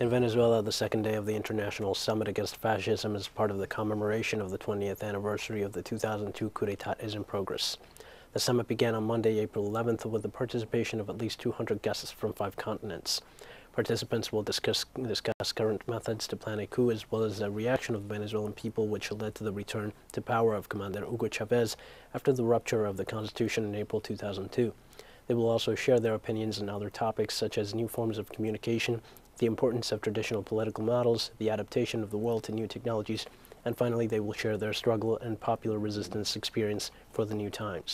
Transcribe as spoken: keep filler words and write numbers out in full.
In Venezuela, the second day of the International Summit Against Fascism as part of the commemoration of the twentieth anniversary of the two thousand two coup d'état is in progress. The summit began on Monday, April eleventh, with the participation of at least two hundred guests from five continents. Participants will discuss, discuss current methods to plan a coup, as well as the reaction of the Venezuelan people, which led to the return to power of Commander Hugo Chavez after the rupture of the constitution in April two thousand two. They will also share their opinions on other topics, such as new forms of communication, the importance of traditional political models, the adaptation of the world to new technologies, and finally they will share their struggle and popular resistance experience for the new times.